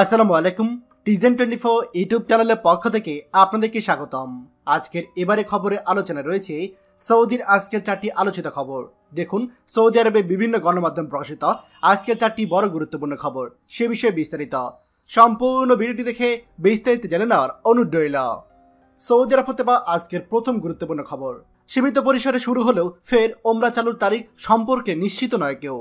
আসসালামু আলাইকুম TGN 24 YouTube চ্যানেলের পক্ষ থেকে আপনাদেরকে স্বাগতম। আজকের এবারে খবরে আলোচনা রয়েছে সৌদির আজকের চারটি আলোচিত খবর। দেখুন সৌদি আরবে বিভিন্ন গণমাধ্যম প্রকাশিত আজকের চারটি বড় গুরুত্বপূর্ণ খবর, সে বিষয়ে বিস্তারিত সম্পূর্ণ ভিডিওটি দেখে বিস্তারিত জেনে নেওয়ার অনুরোধ রইল। সৌদি আরব হতে পাওয়া আজকের প্রথম গুরুত্বপূর্ণ খবর। সীমিত পরিসরে শুরু হলেও ফের ওমরা চালুর তারিখ সম্পর্কে নিশ্চিত নয় কেউ।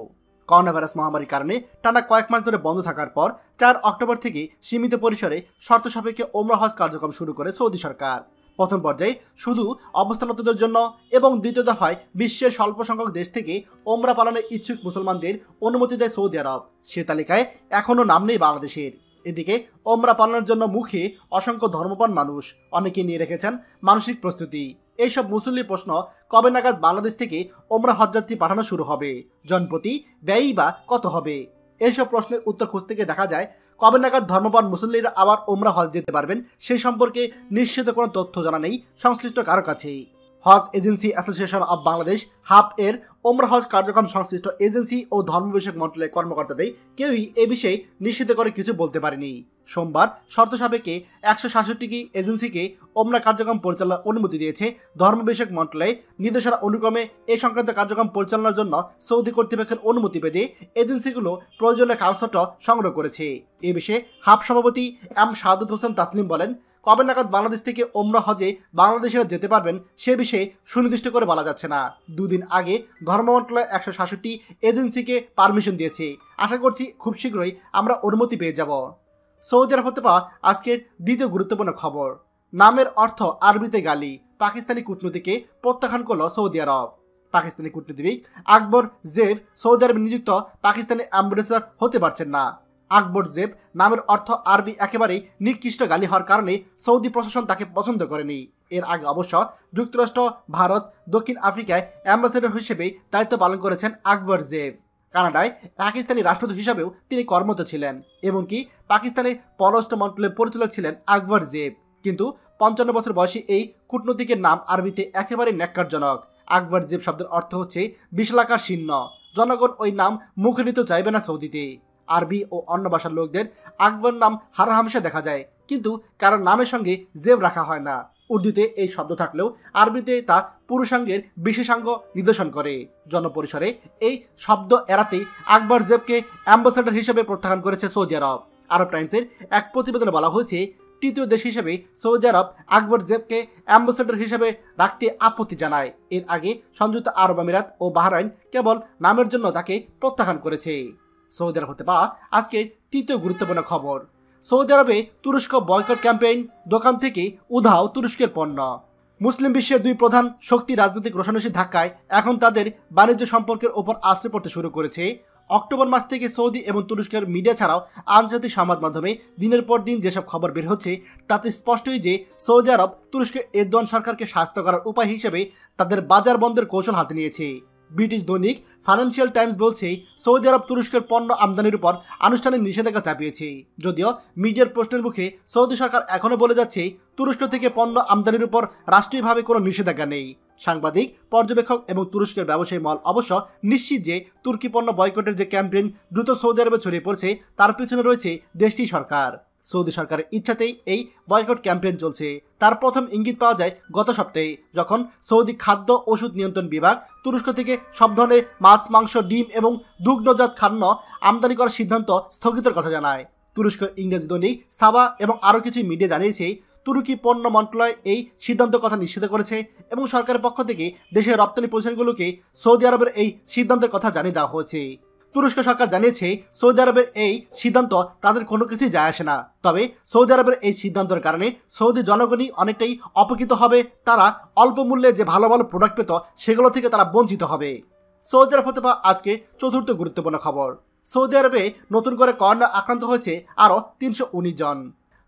করোনা ভাইরাস মহামারীর কারণে টানা কয়েক মাস ধরে বন্ধ থাকার পর 4 অক্টোবর থেকে সীমিত পরিসরে শর্ত সাপেক্ষে ওমরা হজ কার্যক্রম শুরু করে সৌদি সরকার। প্রথম পর্যায়ে শুধু অবস্থানরতদের জন্য এবং দ্বিতীয় দফায় বিশ্বের স্বল্প সংখ্যক দেশ থেকে ওমরা পালনে ইচ্ছুক মুসলমানদের অনুমতি দেয় সৌদি আরব। সে তালিকায় এখনও নাম নেই বাংলাদেশের। এদিকে ওমরা পালনের জন্য মুখে অসংখ্য ধর্মপ্রাণ মানুষ, অনেকে নিয়ে রেখেছেন মানসিক প্রস্তুতি। এইসব মুসল্লির প্রশ্ন, কবে নাগাদ বাংলাদেশ থেকে ওমরা হজযাত্রী পাঠানো শুরু হবে, জনপ্রতি ব্যয়ই বা কত হবে? এইসব প্রশ্নের উত্তর খুঁজতে গিয়ে দেখা যায় কবে নাগাদ ধর্মপ্রাণ মুসল্লিরা আবার ওমরা হজ যেতে পারবেন সেই সম্পর্কে নিশ্চিত কোনো তথ্য জানা নেই সংশ্লিষ্ট কারো কাছেই। হজ agency association of Bangladesh HAAB এর ওমরা হজ কার্যক্রম সংশ্লিষ্ট এজেন্সি ও ধর্মবিষয়ক মন্ত্রণালয়ের কর্মকর্তাদের কেউই এ বিষয়ে নিশ্চিত করে কিছু বলতে পারেনি। সোমবার শর্ত সাপেক্ষে 167টি এজেন্সিকে ওমরা কার্যক্রম পরিচালনার অনুমতি দিয়েছে ধর্মবিষয়ক মন্ত্রণালয়। নির্দেশনা অনুক্রমে এ সংক্রান্ত কার্যক্রম পরিচালনার জন্য সৌদি কর্তৃপক্ষের অনুমতি পেতে এজেন্সিগুলো প্রয়োজনীয় কাগজপত্র সংগ্রহ করেছে। এ বিষয়ে হাব সভাপতি এম সাদুদ হোসেন তাসলিম বলেন, কবে নাগাদ বাংলাদেশ থেকে ওমরা হজে বাংলাদেশিরা যেতে পারবেন সে বিষয়ে সুনির্দিষ্ট করে বলা যাচ্ছে না। দুদিন আগে ধর্ম মন্ত্রণালয় 167টি এজেন্সিকে পারমিশন দিয়েছে। আশা করছি খুব শীঘ্রই আমরা অনুমতি পেয়ে যাব। সৌদি আরব হতে পাওয়া আজকের দ্বিতীয় গুরুত্বপূর্ণ খবর। নামের অর্থ আরবিতে গালি, পাকিস্তানি কূটনীতিকে প্রত্যাখ্যান করল সৌদি আরব। পাকিস্তানি কূটনীতিবিদ আকবর জেব সৌদি আরবে নিযুক্ত পাকিস্তানি অ্যাম্বাসেডর হতে পারছেন না। আকবর জেব নামের অর্থ আরবি একেবারেই নিকৃষ্ট গালি হওয়ার কারণে সৌদি প্রশাসন তাকে পছন্দ করেনি। এর আগে অবশ্য যুক্তরাষ্ট্র, ভারত, দক্ষিণ আফ্রিকায় অ্যাম্বাসেডর হিসেবে দায়িত্ব পালন করেছেন আকবর জেব। কানাডায় পাকিস্তানি রাষ্ট্রদূত হিসাবেও তিনি কর্মরত ছিলেন। এমনকি পাকিস্তানের পররাষ্ট্র মন্ত্রণালয়ের পরিচালক ছিলেন আকবর জেব। কিন্তু 55 বছর বয়সী এই কূটনীতিকের নাম আরবিতে একেবারে ন্যাক্কারজনক। আকবর জেব শব্দের অর্থ হচ্ছে বিশালাকার শীর্ণ। জনগণ ওই নাম মুখে নিতে চাইবে না সৌদিতে। আরবি ও অন্য ভাষার লোকদের আকবর নাম হারাহামশা দেখা যায়, কিন্তু কারণ নামের সঙ্গে জেব রাখা হয় না। উর্দুতে এই শব্দ থাকলেও আরবিতে তা পুরুষাঙ্গের বিশেষাঙ্গ নিদর্শন করে। জনপরিসরে এই শব্দ এড়াতেই আকবর জেবকে অ্যাম্বাসেডর হিসেবে প্রত্যাখ্যান করেছে সৌদি আরব। আরব টাইমসের এক প্রতিবেদনে বলা হয়েছে, তৃতীয় দেশ হিসেবে সৌদি আরব আকবর জেবকে অ্যাম্বাসেডর হিসেবে রাখতে আপত্তি জানায়। এর আগে সংযুক্ত আরব আমিরাত ও বাহরাইন কেবল নামের জন্য তাকে প্রত্যাখ্যান করেছে। সৌদি আরব হতে পাওয়া আজকের তৃতীয় গুরুত্বপূর্ণ খবর। সৌদি আরবে তুরস্ক বয়কট ক্যাম্পেইন, দোকান থেকে উধাও তুরস্কের পণ্য। মুসলিম বিশ্বের দুই প্রধান শক্তি রাজনৈতিক রোষানষির ধাক্কায় এখন তাদের বাণিজ্য সম্পর্কের ওপর আশ্রয় পড়তে শুরু করেছে। অক্টোবর মাস থেকে সৌদি এবং তুরস্কের মিডিয়া ছাড়াও আন্তর্জাতিক সংবাদ মাধ্যমে দিনের পর দিন যেসব খবর বের হচ্ছে তাতে স্পষ্টই যে সৌদি আরব তুরস্কের এরদোয়ান সরকারকে শাস্তি করার উপায় হিসেবে তাদের বাজার বন্ধের কৌশল হাতে নিয়েছে। ব্রিটিশ দৈনিক ফাইন্যান্সিয়াল টাইমস বলছে, সৌদি আরব তুরস্কের পণ্য আমদানির উপর আনুষ্ঠানিক নিষেধাজ্ঞা চাপিয়েছে। যদিও মিডিয়ার প্রশ্নের মুখে সৌদি সরকার এখনও বলে যাচ্ছে তুরস্ক থেকে পণ্য আমদানির উপর রাষ্ট্রীয়ভাবে কোনো নিষেধাজ্ঞা নেই। সাংবাদিক, পর্যবেক্ষক এবং তুরস্কের ব্যবসায়ী মহল অবশ্য নিশ্চিত যে তুর্কি পণ্য বয়কটের যে ক্যাম্পেইন দ্রুত সৌদি আরবে ছড়িয়ে পড়ছে তার পিছনে রয়েছে দেশটি সরকার। সৌদি সরকারের ইচ্ছাতেই এই বয়কট ক্যাম্পেইন চলছে। তার প্রথম ইঙ্গিত পাওয়া যায় গত সপ্তাহে, যখন সৌদি খাদ্য ওষুধ নিয়ন্ত্রণ বিভাগ তুরস্ক থেকে সব ধরনের মাছ, মাংস, ডিম এবং দুগ্ধজাত খাদ্য আমদানি করার সিদ্ধান্ত স্থগিতের কথা জানায়। তুরস্কের ইংরেজি দৈনিক সাবা এবং আরও কিছু মিডিয়া জানিয়েছে, তুর্কি পণ্য মন্ত্রণালয় এই সিদ্ধান্তের কথা নিশ্চিত করেছে এবং সরকারের পক্ষ থেকে দেশের রপ্তানি প্রতিষ্ঠানগুলোকে সৌদি আরবের এই সিদ্ধান্তের কথা জানিয়ে দেওয়া হয়েছে। তুরস্ক সরকার জানিয়েছে সৌদি আরবের এই সিদ্ধান্ত তাদের কোনো কিছুই যায় আসে না। তবে সৌদি আরবের এই সিদ্ধান্তের কারণে সৌদি জনগণই অনেকটাই অপকৃত হবে। তারা অল্প মূল্যে যে ভালো ভালো প্রোডাক্ট পেত সেগুলো থেকে তারা বঞ্চিত হবে। সৌদি আরব হতে পাওয়া আজকে চতুর্থ গুরুত্বপূর্ণ খবর। সৌদি আরবে নতুন করে করোনা আক্রান্ত হয়েছে আরও 319 জন।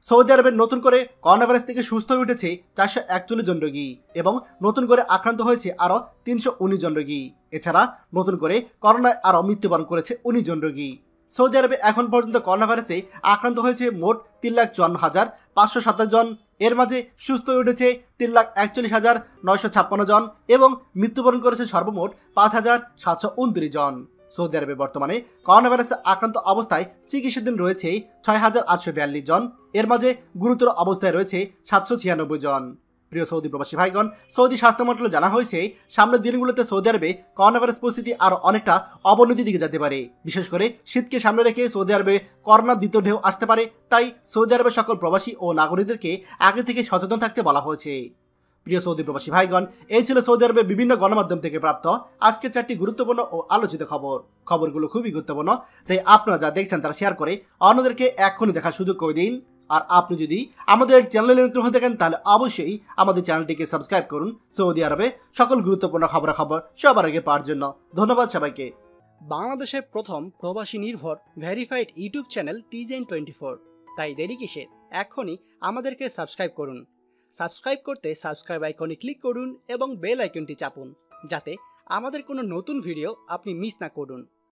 সৌদি আরবে নতুন করে করোনা ভাইরাস থেকে সুস্থ হয়ে উঠেছে 441 জন রোগী এবং নতুন করে আক্রান্ত হয়েছে আরও 319 জন রোগী। এছাড়া নতুন করে করোনায় আরও মৃত্যুবরণ করেছে 19 জন রোগী। সৌদি আরবে এখন পর্যন্ত করোনা ভাইরাসে আক্রান্ত হয়েছে মোট 3,54,527 জন। এর মাঝে সুস্থ হয়ে উঠেছে 3,41,956 জন এবং মৃত্যুবরণ করেছে সর্বমোট 5,729 জন। सऊदी आरबे बर्तमाने करोना भाइरस आक्रांत अवस्थाय चिकित्साधीन रयेछे ৬৮৪২ जन एर माझे गुरुतर अवस्थाय रयेछे ৭৯৬ जन। प्रिय सऊदी प्रवासी भाईगण, सऊदी स्वास्थ्य मंत्रालय जाना हयेछे सामने दिनगुलोते सऊदी आरबे करोना भाइरस परिस्थिति आरो अनेकटा अवनतिर दिके जेते पारे। विशेष करे शीतके सामने रेखे सऊदी आरबे करोना द्वितीय ढेउ आसते पारे, ताई सऊदी आरबे सकल प्रवासी ओ नागरिकदेरके आगे थेके सचेतन थाकते बला हयेछे। प्रिय सऊदी प्रवासी भाईगण, यह सऊदी आरबे विभिन्न गणमाध्यम के प्राप्त आज के चारटी गुरुत्वपूर्ण और आलोचित खबर। खबरगुलो खूब ही गुरुत्वपूर्ण, तई आपनारा जा देखें ता शेयर करे अन्यदेरके एखोनी देखार सुयोग करे दिन। और आपनी जदि आमादेर चैनले नतुन होये थाकेन ताहले अवश्यई आमादेर चैनलटिके सबस्क्राइब करुन सऊदी आरबे सकल गुरुत्वपूर्ण खबराखबर सबार आगे पाओयार जोन्नो। धन्यवाद सबाइके। बांग्लादेशेर प्रथम प्रवासी निर्भर भेरिफाइड यूट्यूब चैनल TGN 24, ताई देरी किसेर एखोनी आमादेरके सबस्क्राइब करुन। सबस्क्राइब करते सबस्क्राइब आइकने क्लिक करुन एबं बेल आइकनटी चापुन, जाते आमादेर कोनो नतून भिडियो आपनी मिस ना करुन।